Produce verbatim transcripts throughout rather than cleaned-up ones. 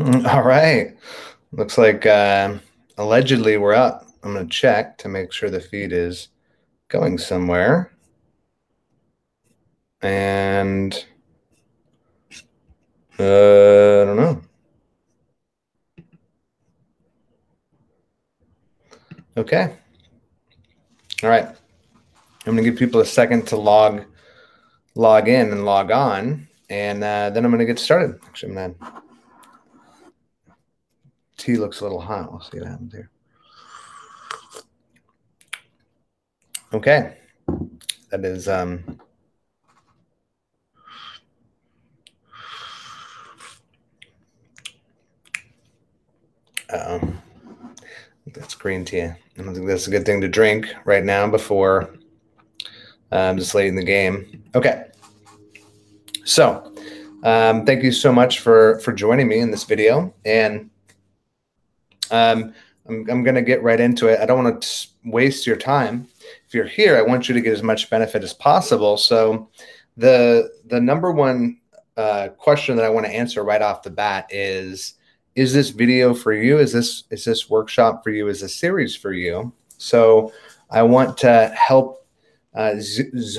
All right. Looks like uh, allegedly we're up. I'm going to check to make sure the feed is going somewhere. And uh, I don't know. Okay. All right. I'm going to give people a second to log log in and log on, and uh, then I'm going to get started. Actually, I'm going to... Tea looks a little hot. We'll see what happens here. Okay. That is... Um, uh-oh. That's green tea. I don't think that's a good thing to drink right now before I'm um, just late in the game. Okay. So, um, thank you so much for, for joining me in this video. And... Um, I'm, I'm going to get right into it. I don't want to waste your time. If you're here, I want you to get as much benefit as possible. So the, the number one uh, question that I want to answer right off the bat is, is this video for you? Is this, is this workshop for you? Is this series for you? So I want to help uh,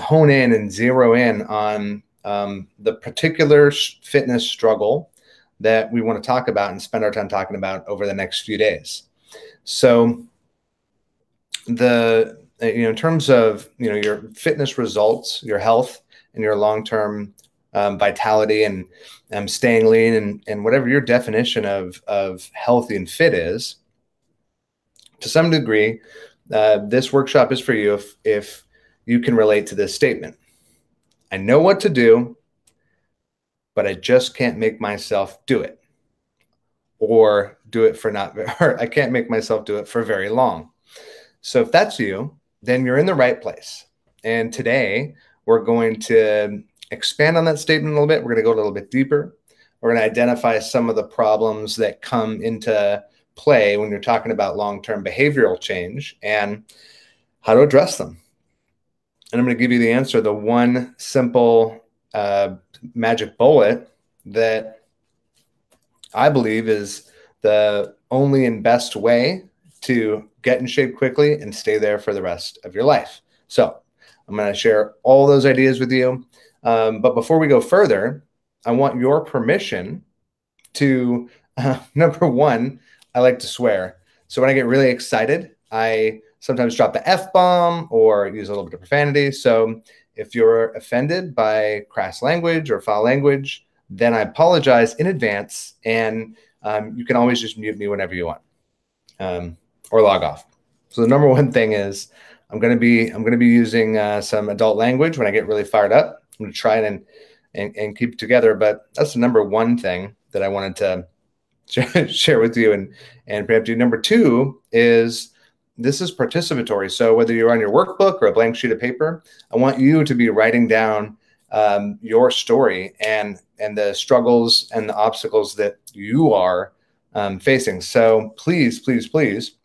hone in and zero in on um, the particular fitness struggle that we want to talk about and spend our time talking about over the next few days. So the, you know, in terms of, you know, your fitness results, your health and your long-term um, vitality and um, staying lean and, and whatever your definition of, of healthy and fit is, to some degree, uh, this workshop is for you if, if you can relate to this statement. I know what to do, but I just can't make myself do it or do it for not, or I can't make myself do it for very long. So if that's you, then you're in the right place. And today we're going to expand on that statement a little bit. We're going to go a little bit deeper. We're going to identify some of the problems that come into play when you're talking about long-term behavioral change and how to address them. And I'm going to give you the answer, the one simple Uh, magic bullet that I believe is the only and best way to get in shape quickly and stay there for the rest of your life. So I'm going to share all those ideas with you. Um, but before we go further, I want your permission to, uh, number one, I like to swear. So when I get really excited, I sometimes drop the F-bomb or use a little bit of profanity. So if you're offended by crass language or foul language, then I apologize in advance, and um, you can always just mute me whenever you want um, or log off. So the number one thing is I'm going to be I'm going to be using uh, some adult language when I get really fired up. I'm going to try and, and and keep it together, but that's the number one thing that I wanted to share with you and and perhaps you. Number two is, this is participatory. So whether you're on your workbook or a blank sheet of paper, I want you to be writing down um, your story and, and the struggles and the obstacles that you are um, facing. So please, please, please,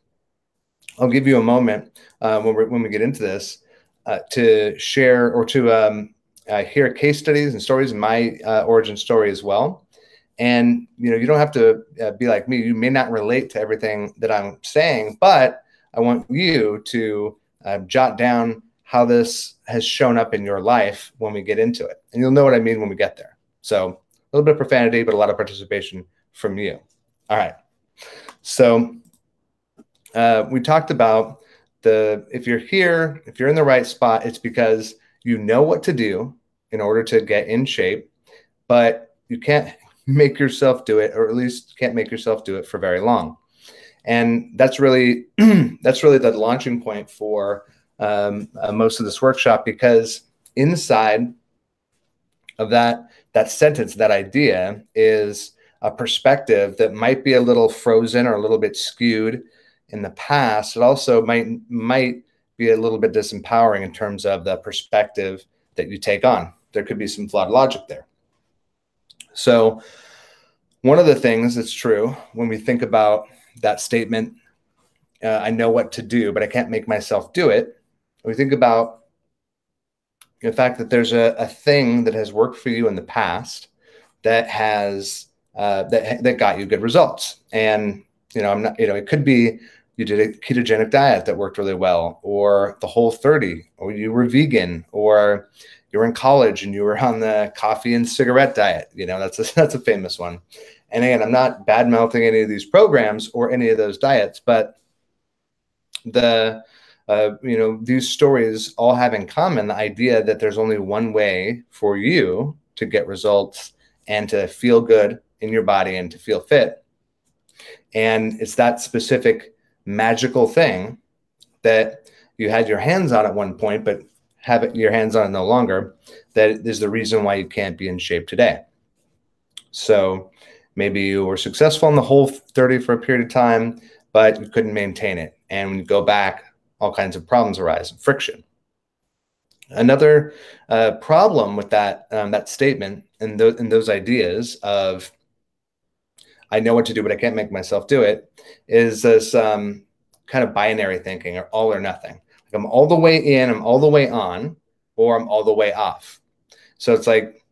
I'll give you a moment uh, when, we, when we get into this uh, to share or to um, uh, hear case studies and stories, my uh, origin story as well. And, you know, you don't have to uh, be like me. You may not relate to everything that I'm saying, but I want you to uh, jot down how this has shown up in your life when we get into it. And you'll know what I mean when we get there. So a little bit of profanity, but a lot of participation from you. All right. So uh, we talked about the, if you're here, if you're in the right spot, it's because you know what to do in order to get in shape, but you can't make yourself do it, or at least can't make yourself do it for very long. And that's really that's really the launching point for um, uh, most of this workshop, because inside of that that sentence, that idea, is a perspective that might be a little frozen or a little bit skewed in the past. It also might might be a little bit disempowering in terms of the perspective that you take on. There could be some flawed logic there. So one of the things that's true when we think about that statement, uh, I know what to do, but I can't make myself do it. We think about the fact that there's a, a thing that has worked for you in the past that has uh, that, that got you good results. And, you know, I'm not, you know, it could be you did a ketogenic diet that worked really well, or the Whole thirty, or you were vegan, or you were in college and you were on the coffee and cigarette diet. You know, that's a, that's a famous one. And again, I'm not bad mouthing any of these programs or any of those diets, but the, uh, you know, these stories all have in common the idea that there's only one way for you to get results and to feel good in your body and to feel fit. And it's that specific magical thing that you had your hands on at one point, but have your hands on it no longer, that is the reason why you can't be in shape today. So maybe you were successful in the Whole thirty for a period of time, but you couldn't maintain it. And when you go back, all kinds of problems arise, friction. Another uh, problem with that, um, that statement and, th and those ideas of, I know what to do, but I can't make myself do it, is this um, kind of binary thinking, or all or nothing. Like, I'm all the way in, I'm all the way on, or I'm all the way off. So it's like,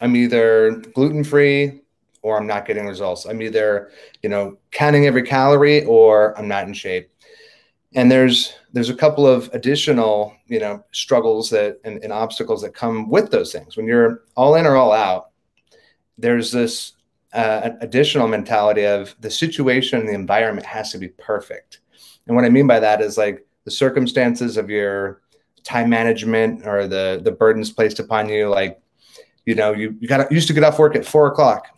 I'm either gluten-free or I'm not getting results. I'm either, you know, counting every calorie, or I'm not in shape. And there's, there's a couple of additional, you know, struggles that, and, and obstacles that come with those things. When you're all in or all out, there's this uh, additional mentality of the situation and the environment has to be perfect. And what I mean by that is, like, the circumstances of your time management or the, the burdens placed upon you. Like, you know, you, you got used to get off work at four o'clock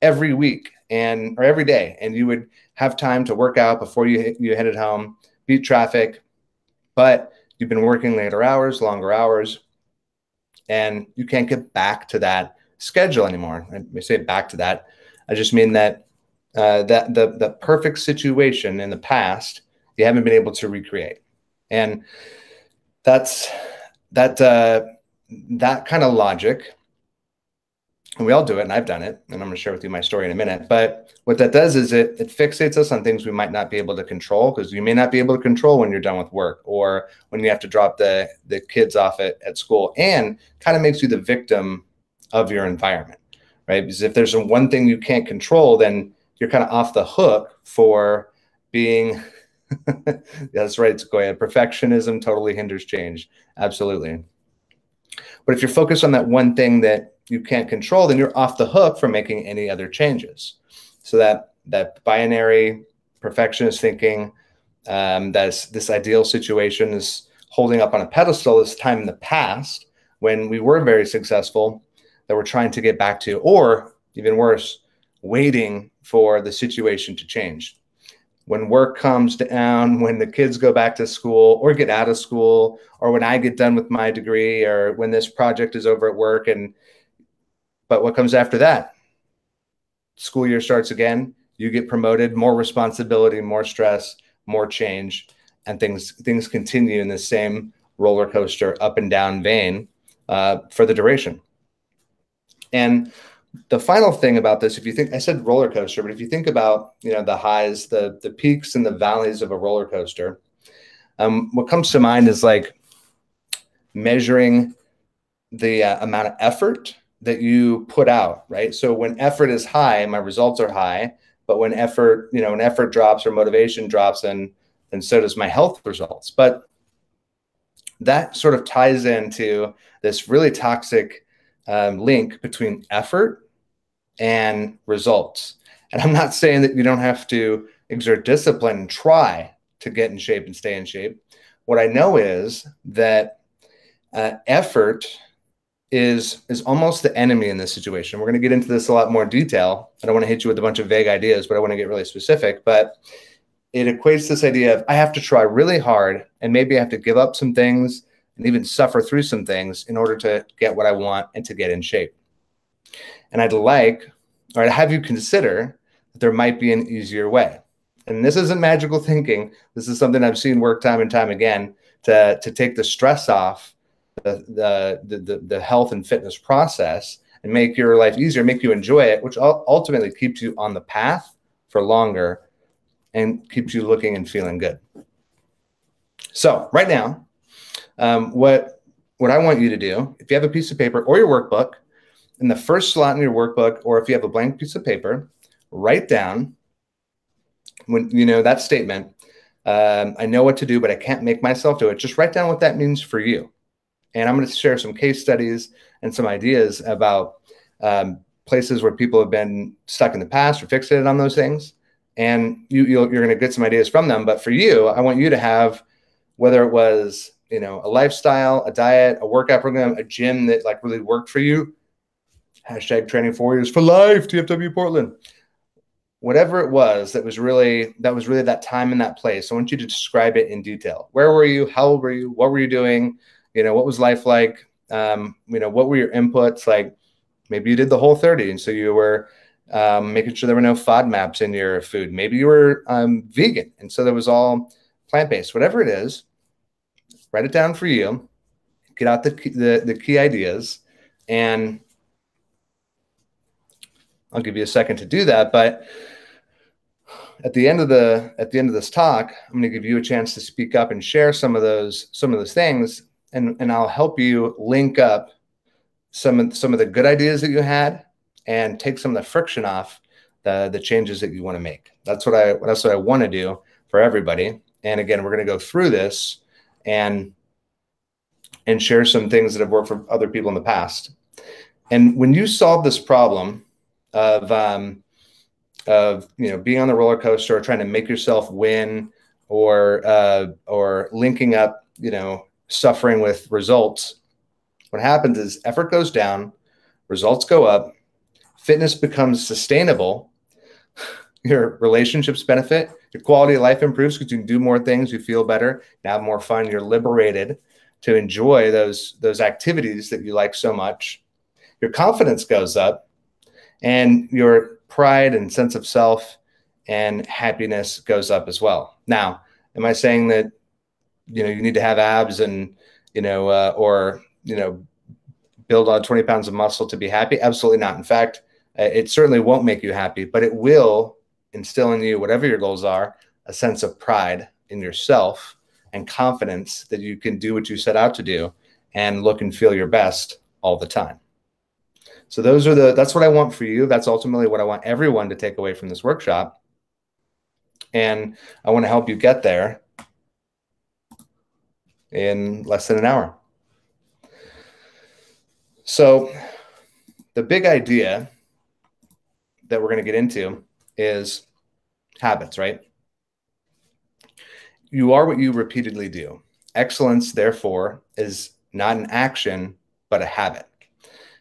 every week and, or every day. And you would have time to work out before you, you headed home, beat traffic, but you've been working later hours, longer hours, and you can't get back to that schedule anymore. I may say back to that. I just mean that, uh, that the, the perfect situation in the past, you haven't been able to recreate. And that's that, uh, that kind of logic, and we all do it, and I've done it, and I'm going to share with you my story in a minute. But what that does is it, it fixates us on things we might not be able to control, because you may not be able to control when you're done with work or when you have to drop the, the kids off at, at school, and kind of makes you the victim of your environment, right? Because if there's one thing you can't control, then you're kind of off the hook for being, that's right, Sequoia, perfectionism totally hinders change. Absolutely. But if you're focused on that one thing that you can't control, then you're off the hook for making any other changes. So that, that binary perfectionist thinking, um, that's this ideal situation is holding up on a pedestal, this time in the past when we were very successful that we're trying to get back to, or even worse, waiting for the situation to change. When work comes down, when the kids go back to school or get out of school, or when I get done with my degree, or when this project is over at work, and but what comes after that? School year starts again, you get promoted, more responsibility, more stress, more change, and things things continue in the same roller coaster up and down vein uh, for the duration. And the final thing about this, if you think, I said roller coaster, but if you think about, you know, the highs, the, the peaks and the valleys of a roller coaster, um, what comes to mind is like measuring the uh, amount of effort that you put out, right? So when effort is high, my results are high, but when effort, you know, when effort drops or motivation drops, then, then so does my health results. But that sort of ties into this really toxic um, link between effort and results. And I'm not saying that you don't have to exert discipline and try to get in shape and stay in shape. What I know is that uh, effort is is almost the enemy in this situation. We're going to get into this a lot more detail. I don't want to hit you with a bunch of vague ideas, but I want to get really specific. But it equates this idea of I have to try really hard, and maybe I have to give up some things and even suffer through some things in order to get what I want and to get in shape. And I'd like, or I'd have you consider that there might be an easier way. And this isn't magical thinking. This is something I've seen work time and time again to, to take the stress off The, the, the, the health and fitness process and make your life easier, make you enjoy it, which ultimately keeps you on the path for longer and keeps you looking and feeling good. So right now, um, what, what I want you to do, if you have a piece of paper or your workbook, in the first slot in your workbook, or if you have a blank piece of paper, write down when you know that statement. Um, I know what to do, but I can't make myself do it. Just write down what that means for you. And I'm going to share some case studies and some ideas about um, places where people have been stuck in the past or fixated on those things. And you, you'll, you're going to get some ideas from them. But for you, I want you to have, whether it was, you know, a lifestyle, a diet, a workout program, a gym that like really worked for you. Hashtag training four years for life, T F W Portland. Whatever it was that was really that was really that time and that place. I want you to describe it in detail. Where were you? How old were you? What were you doing? You know, what was life like? Um, you know, what were your inputs? Like, maybe you did the Whole thirty, and so you were um, making sure there were no FODMAPs in your food. Maybe you were um, vegan, and so there was all plant-based. Whatever it is, write it down for you. Get out the key, the, the key ideas, and I'll give you a second to do that. But at the end of the at the end of this talk, I'm going to give you a chance to speak up and share some of those some of those things. And, and I'll help you link up some of, some of the good ideas that you had and take some of the friction off the, the changes that you want to make. That's what I that's what I want to do for everybody. And again, we're going to go through this and and share some things that have worked for other people in the past. And when you solve this problem of um, of you know being on the roller coaster or trying to make yourself win or uh, or linking up, you know. Suffering with results, what happens is effort goes down, results go up, fitness becomes sustainable, your relationships benefit, your quality of life improves because you can do more things, you feel better, you have more fun, you're liberated to enjoy those, those activities that you like so much, your confidence goes up, and your pride and sense of self and happiness goes up as well. Now, am I saying that you know, you need to have abs and, you know, uh, or, you know, build on twenty pounds of muscle to be happy? Absolutely not. In fact, it certainly won't make you happy, but it will instill in you, whatever your goals are, a sense of pride in yourself and confidence that you can do what you set out to do and look and feel your best all the time. So those are the, that's what I want for you. That's ultimately what I want everyone to take away from this workshop. And I want to help you get there in less than an hour. So the big idea that we're going to get into is habits, right? You are what you repeatedly do. Excellence, therefore, is not an action, but a habit.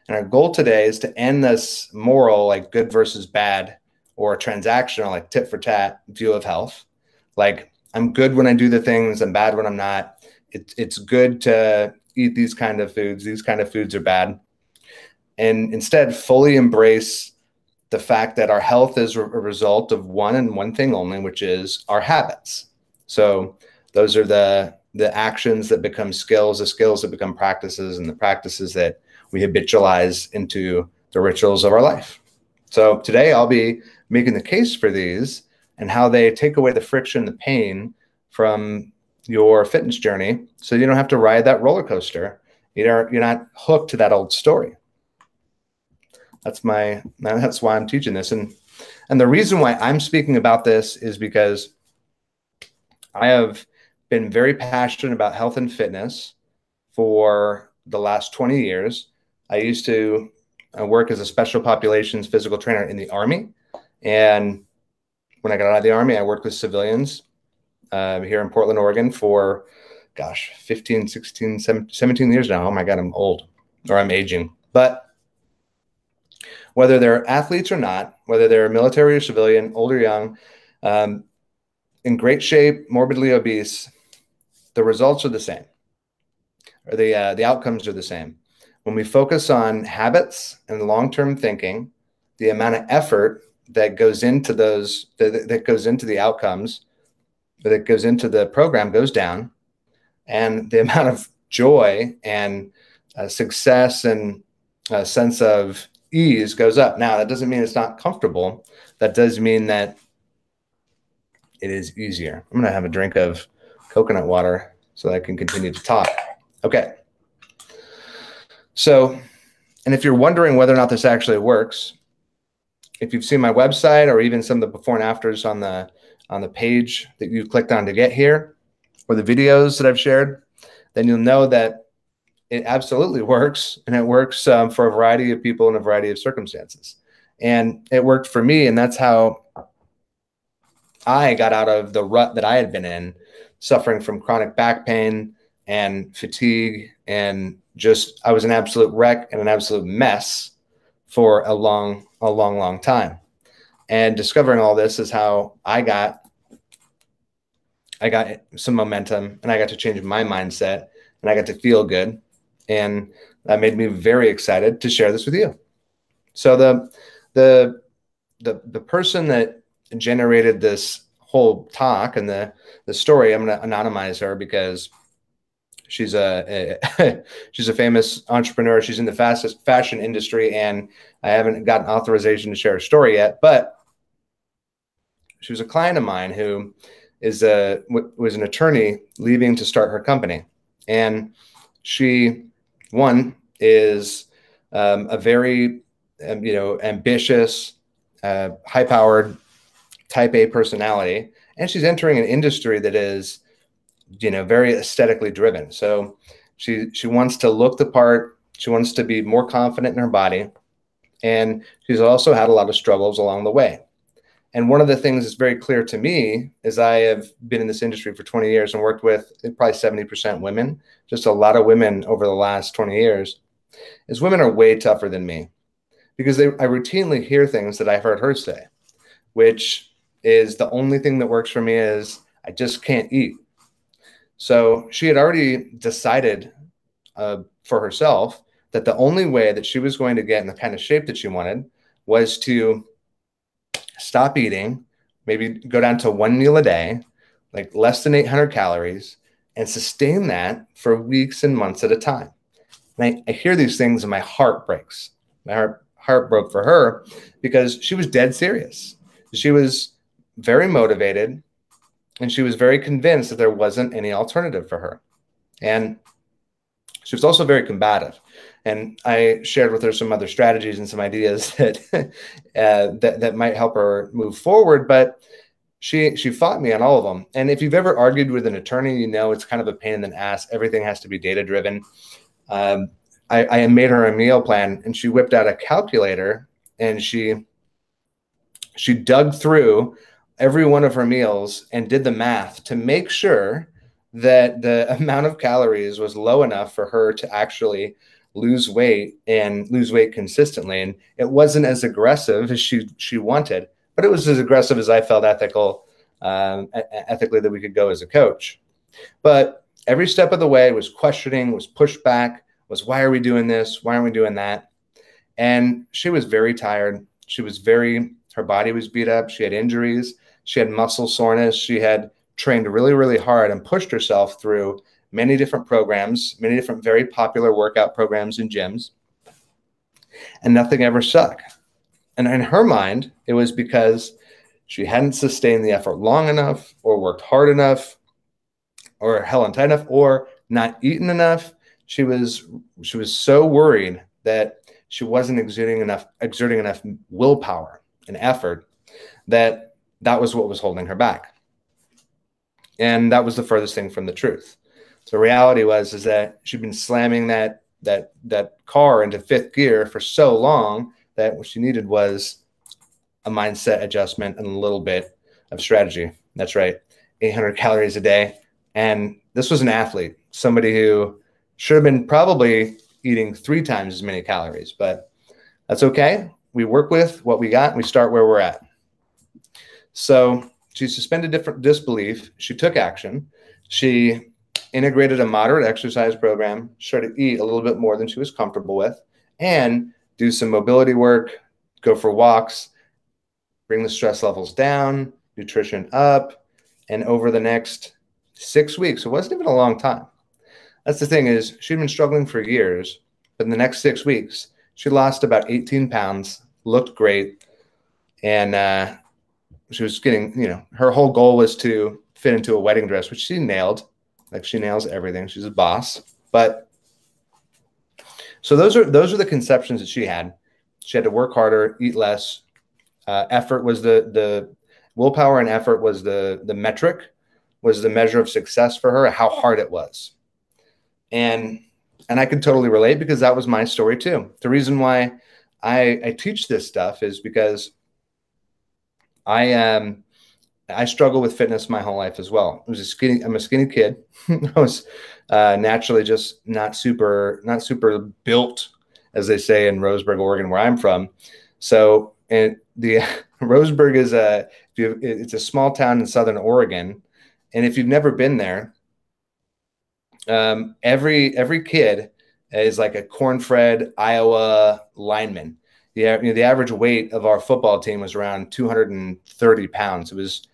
And our goal today is to end this moral, like good versus bad, or transactional, like tit for tat view of health. Like, I'm good when I do the things, I'm bad when I'm not. It, it's good to eat these kind of foods. These kind of foods are bad. And instead, fully embrace the fact that our health is a result of one and one thing only, which is our habits. So those are the, the actions that become skills, the skills that become practices, and the practices that we habitualize into the rituals of our life. So today I'll be making the case for these and how they take away the friction, the pain from your fitness journey, so you don't have to ride that roller coaster. You don't, you're not hooked to that old story. That's my, that's why I'm teaching this. And, and the reason why I'm speaking about this is because I have been very passionate about health and fitness for the last twenty years. I used to work as a special populations physical trainer in the Army. And when I got out of the Army, I worked with civilians Uh, here in Portland, Oregon for, gosh, fifteen, sixteen, seventeen years now. Oh my God, I'm old, or I'm aging. But whether they're athletes or not, whether they're military or civilian, old or young, um, in great shape, morbidly obese, the results are the same, or the, uh, the outcomes are the same. When we focus on habits and long-term thinking, the amount of effort that goes into those, that, that goes into the outcomes, that goes into the program goes down, and the amount of joy and uh, success and a sense of ease goes up. Now, that doesn't mean it's not comfortable. That does mean that it is easier. I'm going to have a drink of coconut water so that I can continue to talk. Okay. So And if you're wondering whether or not this actually works, if you've seen my website or even some of the before and afters on the on the page that you clicked on to get here, or the videos that I've shared, then you'll know that it absolutely works, and it works um, for a variety of people in a variety of circumstances. And it worked for me, and that's how I got out of the rut that I had been in, suffering from chronic back pain and fatigue, and just I was an absolute wreck and an absolute mess for a long, a long, long time. And discovering all this is how I got I got some momentum, and I got to change my mindset, and I got to feel good. And that made me very excited to share this with you. So the the the the person that generated this whole talk and the the story, I'm going to anonymize her because she's a, a she's a famous entrepreneur. She's in the fastest fashion industry, and I haven't gotten authorization to share her story yet. But she was a client of mine who is a was an attorney leaving to start her company, and she one is um, a very um, you know ambitious, uh, high-powered, type A personality, and she's entering an industry that is, you know, very aesthetically driven. So she, she wants to look the part. She wants to be more confident in her body. And she's also had a lot of struggles along the way. And one of the things that's very clear to me is I have been in this industry for twenty years and worked with probably seventy percent women, just a lot of women over the last twenty years, is women are way tougher than me because they, I routinely hear things that I heard her say, which is the only thing that works for me is I just can't eat. So she had already decided uh, for herself that the only way that she was going to get in the kind of shape that she wanted was to stop eating, maybe go down to one meal a day, like less than eight hundred calories, and sustain that for weeks and months at a time. And I, I hear these things and my heart breaks. My heart, heart broke for her because she was dead serious. She was very motivated. And she was very convinced that there wasn't any alternative for her. And she was also very combative. And I shared with her some other strategies and some ideas that uh, that, that might help her move forward. But she, she fought me on all of them. And if you've ever argued with an attorney, you know it's kind of a pain in the ass. Everything has to be data-driven. Um, I, I made her a meal plan, and she whipped out a calculator, and she she dug through every one of her meals and did the math to make sure that the amount of calories was low enough for her to actually lose weight and lose weight consistently. And it wasn't as aggressive as she, she wanted, but it was as aggressive as I felt ethical, um, ethically that we could go as a coach. But every step of the way was questioning, was pushback, was why are we doing this? Why aren't we doing that? And she was very tired. She was very, her body was beat up. She had injuries. She had muscle soreness. She had trained really, really hard and pushed herself through many different programs, many different very popular workout programs and gyms, and nothing ever stuck. And in her mind, it was because she hadn't sustained the effort long enough or worked hard enough or hell and tight enough or not eaten enough. She was, she was so worried that she wasn't exerting enough, exerting enough willpower and effort that that was what was holding her back. And that was the furthest thing from the truth. So the reality was, is that she'd been slamming that, that, that car into fifth gear for so long that what she needed was a mindset adjustment and a little bit of strategy. That's right. eight hundred calories a day. And this was an athlete, somebody who should have been probably eating three times as many calories, but that's okay. We work with what we got, and we start where we're at. So she suspended different disbelief. She took action. She integrated a moderate exercise program, started to eat a little bit more than she was comfortable with, and do some mobility work, go for walks, bring the stress levels down, nutrition up, and over the next six weeks, it wasn't even a long time. That's the thing is she'd been struggling for years, but in the next six weeks, she lost about eighteen pounds, looked great, and uh, she was getting, you know, her whole goal was to fit into a wedding dress, which she nailed. Like she nails everything. She's a boss. But So those are those are the conceptions that she had. She had to work harder, eat less. Uh, effort was the the willpower, and effort was the the metric, was the measure of success for her, how hard it was. And and I could totally relate, because that was my story too. The reason why I, I teach this stuff is because I um I struggled with fitness my whole life as well. I was a skinny, I'm a skinny kid. I was uh, naturally just not super, not super built, as they say in Roseburg, Oregon, where I'm from. So, and the Roseburg is a, it's a small town in Southern Oregon. And if you've never been there, um, every, every kid is like a cornfed Iowa lineman. The, you know, the average weight of our football team was around two hundred thirty pounds. It was,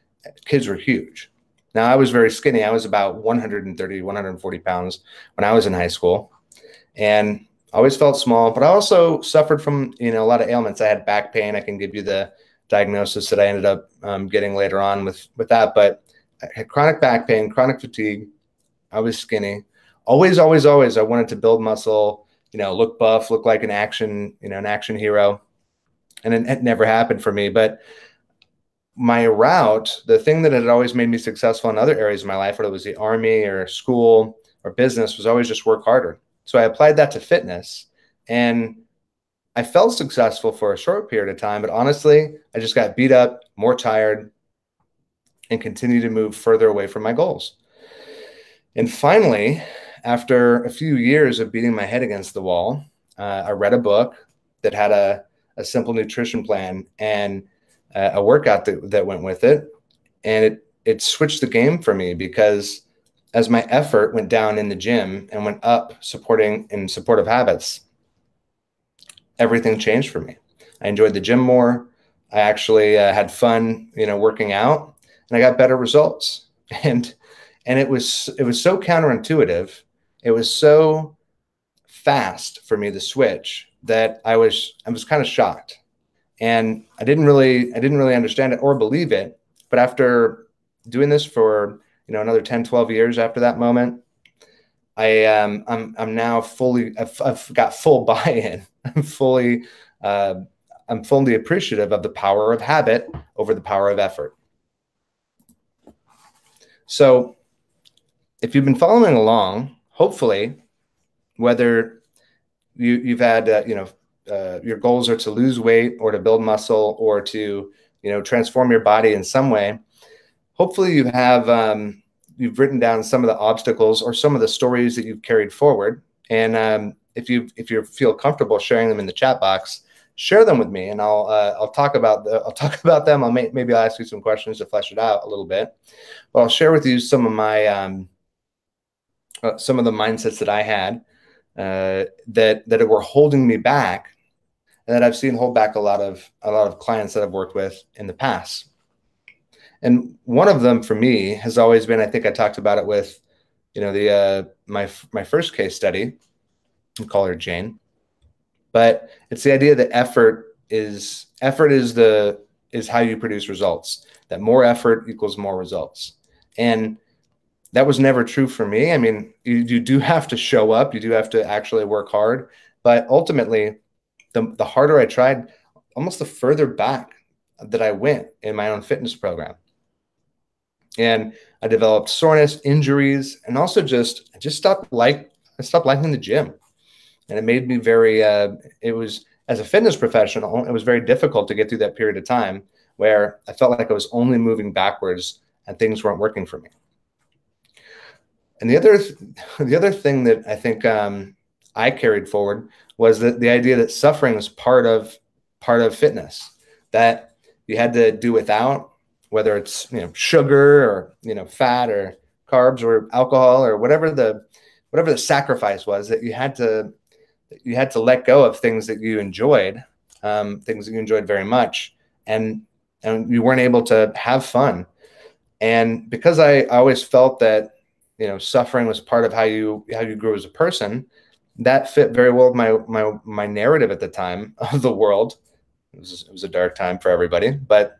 kids were huge. Now, I was very skinny. I was about one hundred thirty, one hundred forty pounds when I was in high school, and I always felt small, but I also suffered from, you know, a lot of ailments. I had back pain. I can give you the diagnosis that I ended up um, getting later on with, with that, but I had chronic back pain, chronic fatigue. I was skinny. Always, always, always. I wanted to build muscle, you know, look buff, look like an action, you know, an action hero. And it, it never happened for me, but my route, the thing that had always made me successful in other areas of my life, whether it was the army or school or business, was always just work harder. So I applied that to fitness, and I felt successful for a short period of time, but honestly, I just got beat up, more tired, and continued to move further away from my goals. And finally, after a few years of beating my head against the wall, uh, I read a book that had a, a simple nutrition plan and uh, a workout that, that went with it. And it, it switched the game for me, because as my effort went down in the gym and went up supporting in supportive habits, everything changed for me. I enjoyed the gym more. I actually uh, had fun, you know, working out, and I got better results. And, and it was, it was so counterintuitive. It was so fast for me, the switch, that I was, I was kind of shocked, and I didn't really, I didn't really understand it or believe it. But after doing this for, you know, another ten, twelve years after that moment, I, um, I'm, I'm now fully, I've, I've got full buy-in. I'm fully, uh, I'm fully appreciative of the power of habit over the power of effort. So if you've been following along, hopefully, whether you, you've had, uh, you know, uh, your goals are to lose weight or to build muscle or to, you know, transform your body in some way, hopefully you have, um, you've written down some of the obstacles or some of the stories that you've carried forward. And um, if you if you feel comfortable sharing them in the chat box, share them with me, and I'll uh, I'll talk about the, I'll talk about them. I'll may, maybe I'll ask you some questions to flesh it out a little bit. But I'll share with you some of my um, Uh, some of the mindsets that I had uh, that that were holding me back, and that I've seen hold back a lot of a lot of clients that I've worked with in the past. And one of them for me has always been, I think I talked about it with, you know, the uh, my my first case study, I'll call her Jane, but it's the idea that effort is effort is the is how you produce results. That more effort equals more results, and that was never true for me. I mean, you, you do have to show up. You do have to actually work hard. But ultimately, the, the harder I tried, almost the further back that I went in my own fitness program. And I developed soreness, injuries, and also just, I just stopped like, I stopped liking the gym. And it made me very, uh, it was, as a fitness professional, it was very difficult to get through that period of time where I felt like I was only moving backwards and things weren't working for me. And the other, the other thing that I think um, I carried forward was that the idea that suffering is part of part of fitness, that you had to do without, whether it's, you know, sugar or, you know, fat or carbs or alcohol or whatever the whatever the sacrifice was, that you had to you had to let go of things that you enjoyed, um, things that you enjoyed very much, and and you weren't able to have fun. And because I, I always felt that, you know, suffering was part of how you how you grew as a person, that fit very well with my my my narrative at the time of the world. It was, it was a dark time for everybody, but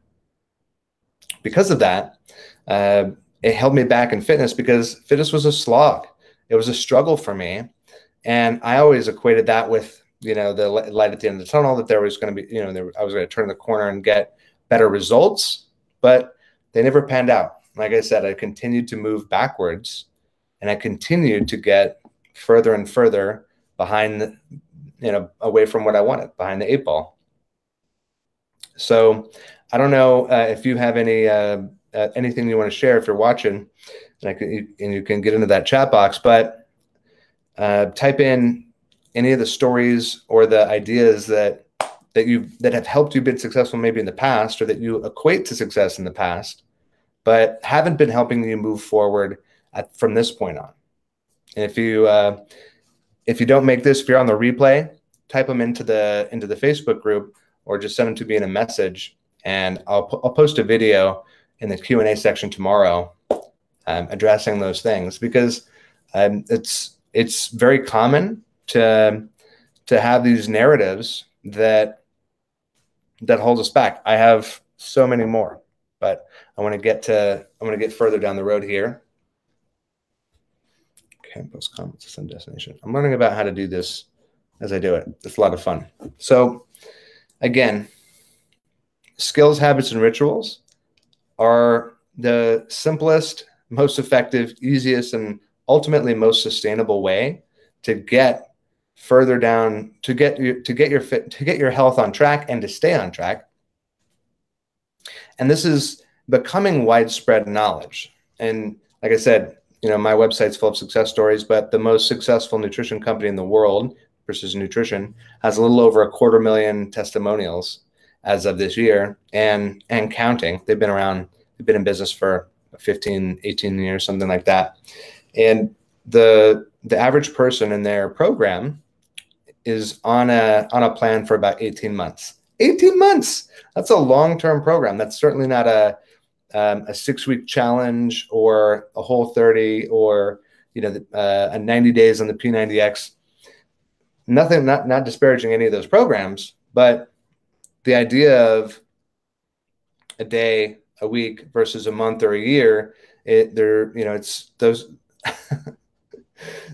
because of that, uh, it held me back in fitness, because fitness was a slog. It was a struggle for me, And I always equated that with, you know, the light at the end of the tunnel, that there was going to be, you know, there, I was going to turn the corner and get better results, but they never panned out. Like I said, I continued to move backwards, and I continued to get further and further behind, the, you know, away from what I wanted, behind the eight ball. So I don't know uh, if you have any uh, uh, anything you want to share if you're watching, and, I can, and you can get into that chat box, but uh, type in any of the stories or the ideas that that you that have helped you been successful maybe in the past, or that you equate to success in the past, but haven't been helping you move forward at, from this point on. And if you uh, if you don't make this, if you're on the replay, type them into the into the Facebook group, or just send them to me in a message, and I'll I'll post a video in the Q and A section tomorrow um, addressing those things, because um, it's it's very common to to have these narratives that that hold us back. I have so many more, but I want to get to I'm going to get further down the road here. Can't post comments to some destination. I'm learning about how to do this as I do it. It's a lot of fun. So again, skills, habits, and rituals are the simplest, most effective, easiest, and ultimately most sustainable way to get further down, to get you to get your fit, to get your health on track and to stay on track. And this is becoming widespread knowledge. And like I said, you know, my website's full of success stories, but the most successful nutrition company in the world, Precision Nutrition, has a little over a quarter million testimonials as of this year, and and counting. They've been around, they've been in business for fifteen, eighteen years, something like that. And the the average person in their program is on a on a plan for about eighteen months. eighteen months. That's a long-term program. That's certainly not a Um, a six-week challenge or a Whole thirty or, you know, uh, a ninety days on the P ninety X. Nothing, not, not disparaging any of those programs, but the idea of a day, a week versus a month or a year, it, they're, you know, it's those,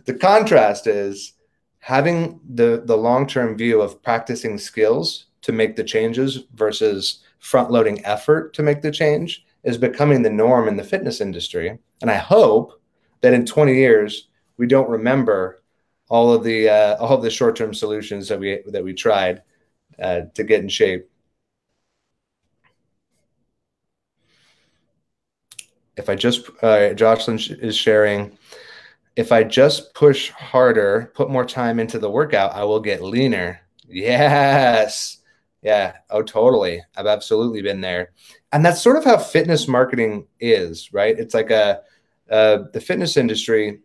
the contrast is having the, the long-term view of practicing skills to make the changes versus front-loading effort to make the change is becoming the norm in the fitness industry. And I hope that in twenty years, we don't remember all of the, uh, all of the short-term solutions that we, that we tried uh, to get in shape. If I just, uh, Jocelyn is sharing, if I just push harder, put more time into the workout, I will get leaner. Yes. Yeah. Oh, totally. I've absolutely been there. And that's sort of how fitness marketing is, right? It's like a, uh, the fitness industry,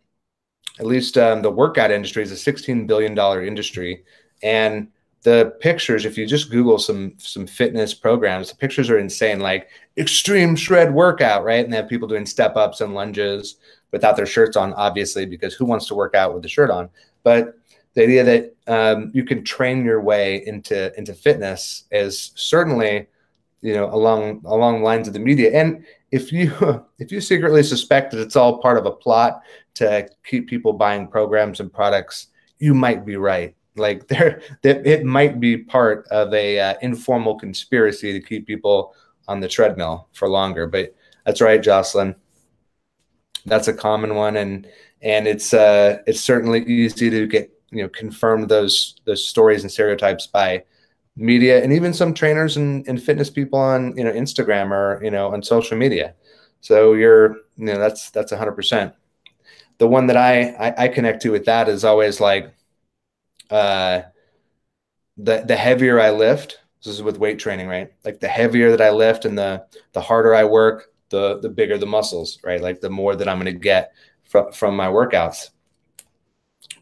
at least um, the workout industry, is a sixteen billion dollar industry. And the pictures, if you just Google some, some fitness programs, the pictures are insane, like extreme shred workout, right? And they have people doing step ups and lunges without their shirts on, obviously, because who wants to work out with the shirt on? But the idea that um, you can train your way into, into fitness is certainly, you know, along along lines of the media. And if you if you secretly suspect that it's all part of a plot to keep people buying programs and products, you might be right. Like there, it might be part of a uh, informal conspiracy to keep people on the treadmill for longer. But that's right, Jocelyn. That's a common one, and and it's uh it's certainly easy to get, you know, confirm those those stories and stereotypes by media, and even some trainers and, and fitness people on, you know, Instagram or, you know, on social media. So you're, you know, that's, that's a hundred percent. The one that I, I, I connect to with that is always like, uh, the, the heavier I lift, this is with weight training, right? Like the heavier that I lift and the, the harder I work, the, the bigger the muscles, right? Like the more that I'm going to get from, from my workouts.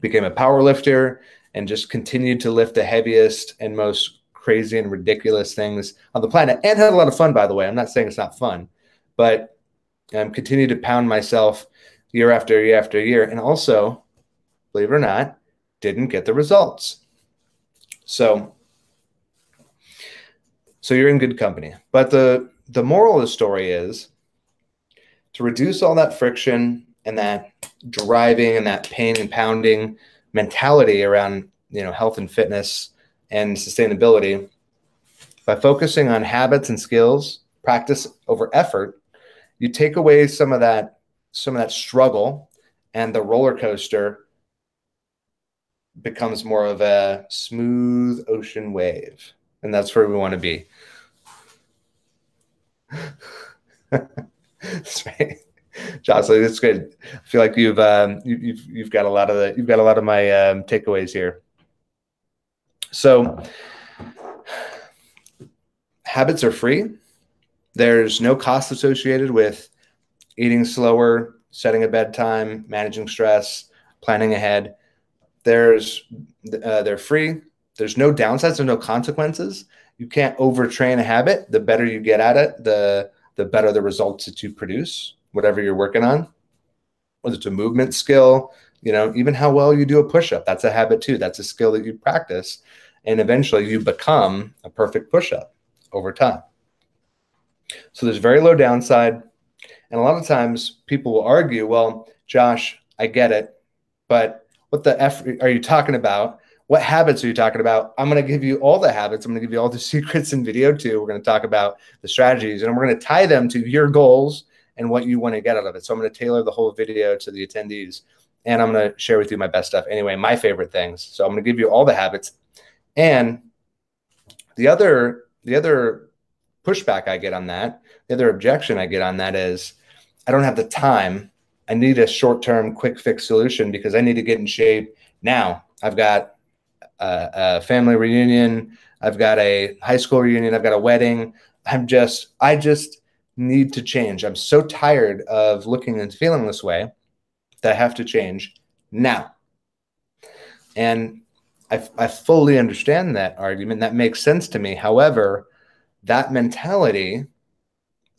Became a power lifter and just continued to lift the heaviest and most crazy and ridiculous things on the planet, and had a lot of fun, by the way. I'm not saying it's not fun, but um, continue to pound myself year after year after year. And also, believe it or not, didn't get the results. So, so you're in good company. But the, the moral of the story is to reduce all that friction and that driving and that pain and pounding mentality around, you know, health and fitness and sustainability by focusing on habits and skills, practice over effort. You take away some of that, some of that struggle, and the roller coaster becomes more of a smooth ocean wave. And that's where we want to be. That's right. Jocelyn, that's good. I feel like you've um, you, you've you've got a lot of the you've got a lot of my um, takeaways here. So, habits are free. There's no cost associated with eating slower, setting a bedtime, managing stress, planning ahead. There's uh, they're free. There's no downsides. There's no consequences. You can't overtrain a habit. The better you get at it, the the better the results that you produce, whatever you're working on, whether it's a movement skill, you know, even how well you do a push-up, that's a habit too. That's a skill that you practice. And eventually you become a perfect push-up over time. So there's very low downside. And a lot of times people will argue, well, Josh, I get it, but what the F are you talking about? What habits are you talking about? I'm going to give you all the habits. I'm going to give you all the secrets in video two. We're going to talk about the strategies, and we're going to tie them to your goals and what you want to get out of it. So I'm going to tailor the whole video to the attendees, and I'm going to share with you my best stuff. Anyway, my favorite things. So I'm going to give you all the habits. And the other, the other pushback I get on that, the other objection I get on that is, I don't have the time. I need a short-term quick fix solution because I need to get in shape now. I've got a, a family reunion. I've got a high school reunion. I've got a wedding. I'm just, I just, need to change. I'm so tired of looking and feeling this way that I have to change now. And I, I fully understand that argument. That makes sense to me. However, that mentality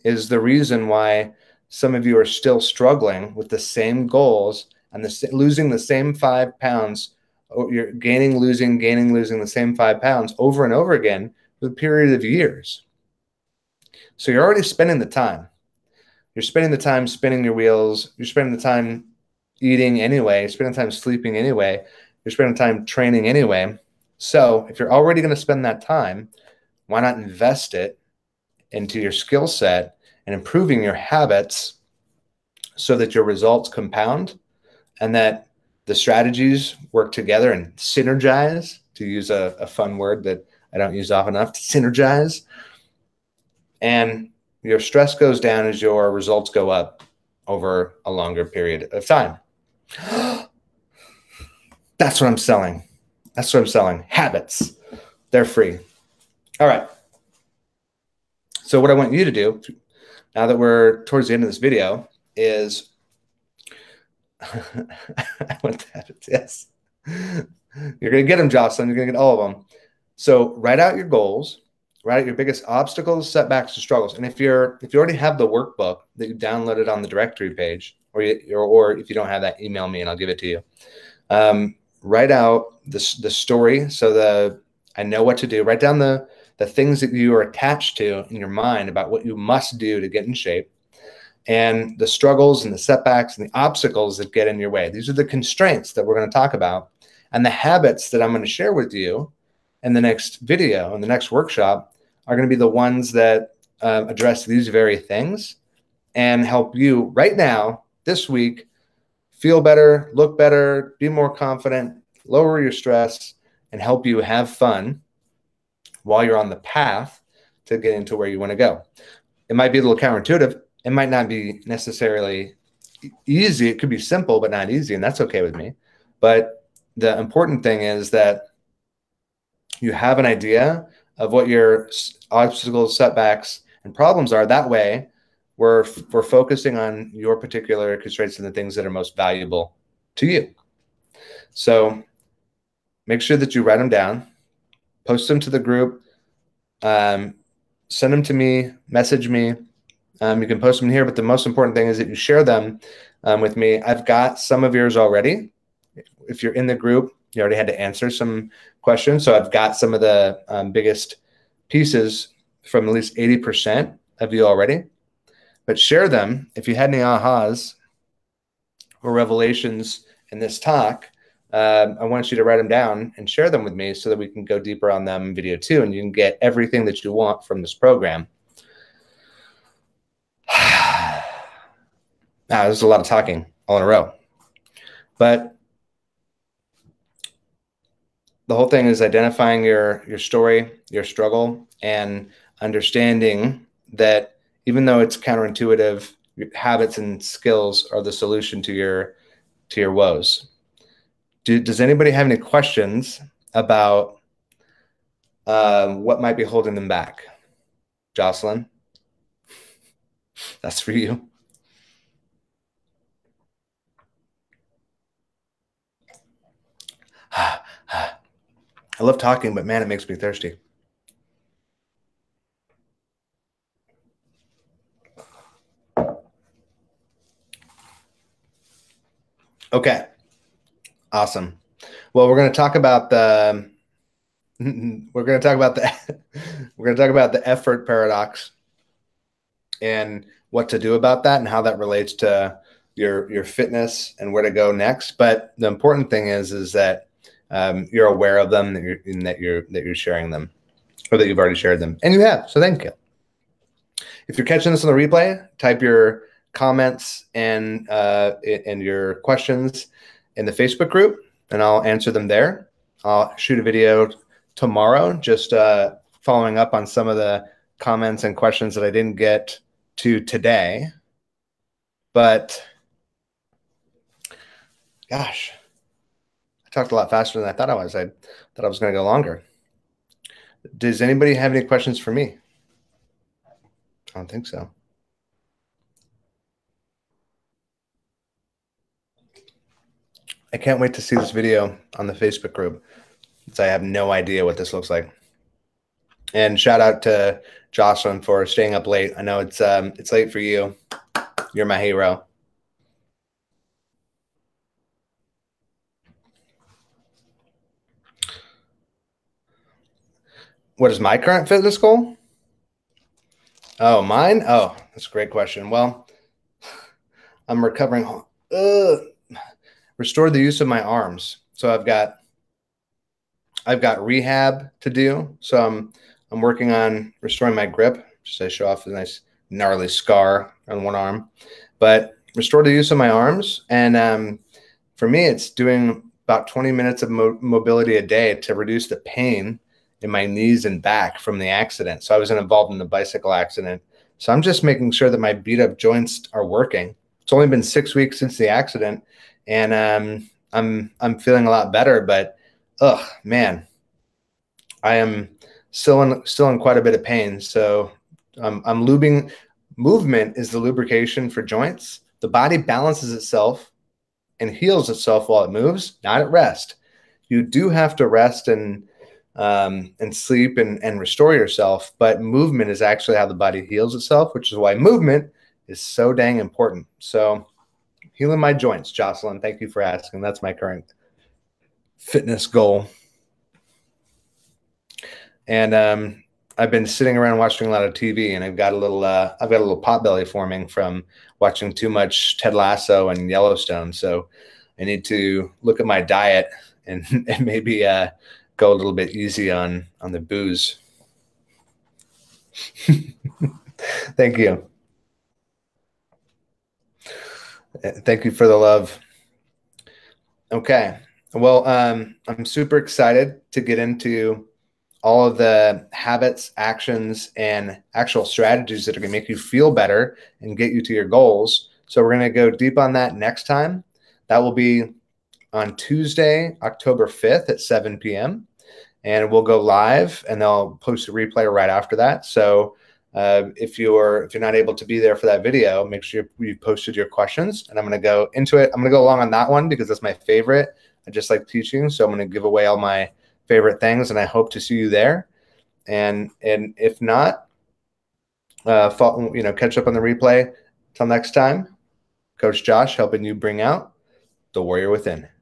is the reason why some of you are still struggling with the same goals and the, losing the same five pounds. You're gaining, losing, gaining, losing the same five pounds over and over again for a period of years. So you're already spending the time. You're spending the time spinning your wheels. You're spending the time eating anyway. You're spending the time sleeping anyway. You're spending the time training anyway. So if you're already going to spend that time, why not invest it into your skill set and improving your habits so that your results compound and that the strategies work together and synergize, to use a, a fun word that I don't use often enough, to synergize. And your stress goes down as your results go up over a longer period of time. That's what I'm selling. That's what I'm selling. Habits. They're free. All right. So what I want you to do now that we're towards the end of this video is I want the habits. Yes. You're going to get them, Jocelyn. You're going to get all of them. So write out your goals. Right, your biggest obstacles, setbacks, and struggles. And if you're if you already have the workbook that you downloaded on the directory page, or you, or, or if you don't have that, email me and I'll give it to you. Um, write out the the story so the I know what to do. Write down the the things that you are attached to in your mind about what you must do to get in shape, and the struggles and the setbacks and the obstacles that get in your way. These are the constraints that we're going to talk about, and the habits that I'm going to share with you in the next video and the next workshop are going to be the ones that uh, address these very things and help you right now, this week, feel better, look better, be more confident, lower your stress, and help you have fun while you're on the path to getting to where you want to go. It might be a little counterintuitive. It might not be necessarily easy. It could be simple, but not easy, and that's okay with me. But the important thing is that you have an idea of what your obstacles, setbacks, and problems are. That way, we're, we're focusing on your particular constraints and the things that are most valuable to you. So make sure that you write them down, post them to the group, um, send them to me, message me. Um, you can post them here, but the most important thing is that you share them um, with me. I've got some of yours already. If you're in the group, you already had to answer some questions. So I've got some of the um, biggest pieces from at least eighty percent of you already. But share them. If you had any ahas or revelations in this talk, Um, I want you to write them down and share them with me so that we can go deeper on them in video two, and you can get everything that you want from this program. Now, there's a lot of talking all in a row, but the whole thing is identifying your, your story, your struggle, and understanding that even though it's counterintuitive, your habits and skills are the solution to your, to your woes. Do, does anybody have any questions about uh, what might be holding them back? Jocelyn, that's for you. I love talking, but man, it makes me thirsty. Okay, awesome. Well, we're going to talk about the we're going to talk about the we're going to talk about the effort paradox and what to do about that and how that relates to your your fitness and where to go next. But the important thing is is that Um, you're aware of them, that you're, and that you're that you're sharing them, or that you've already shared them, and you have. So thank you. If you're catching this on the replay, type your comments and uh, and your questions in the Facebook group, and I'll answer them there. I'll shoot a video tomorrow, just uh, following up on some of the comments and questions that I didn't get to today. But gosh. Talked a lot faster than I thought I was. I thought I was going to go longer. Does anybody have any questions for me? I don't think so. I can't wait to see this video on the Facebook group, because I have no idea what this looks like. And shout out to Jocelyn for staying up late. I know it's um, it's late for you. You're my hero. What is my current fitness goal? Oh, mine? Oh, that's a great question. Well, I'm recovering. Uh, restore the use of my arms. So I've got, I've got rehab to do. So I'm, I'm working on restoring my grip. Just to show off a nice gnarly scar on one arm, but restore the use of my arms. And um, for me, it's doing about twenty minutes of mo mobility a day to reduce the pain in my knees and back from the accident. So I was involved in the bicycle accident. So I'm just making sure that my beat up joints are working. It's only been six weeks since the accident, and um, I'm I'm feeling a lot better. But ugh, man, I am still in still in quite a bit of pain. So I'm I'm lubing. Movement is the lubrication for joints. The body balances itself and heals itself while it moves, not at rest. You do have to rest and. Um, and sleep and, and restore yourself. But movement is actually how the body heals itself, which is why movement is so dang important. So healing my joints, Jocelyn, thank you for asking. That's my current fitness goal. And um, I've been sitting around watching a lot of T V, and I've got a little, uh, I've got a little potbelly forming from watching too much Ted Lasso and Yellowstone. So I need to look at my diet and, and maybe, uh, go a little bit easy on, on the booze. Thank you. Thank you for the love. Okay. Well, um, I'm super excited to get into all of the habits, actions, and actual strategies that are going to make you feel better and get you to your goals. So we're going to go deep on that next time. That will be on Tuesday, October fifth at seven P M And we'll go live, and they'll post a replay right after that. So uh, if you're if you're not able to be there for that video, make sure you posted your questions. And I'm going to go into it. I'm going to go long on that one because that's my favorite. I just like teaching, so I'm going to give away all my favorite things, and I hope to see you there. And and if not, uh, follow, you know, catch up on the replay. Till next time, Coach Josh helping you bring out the warrior within.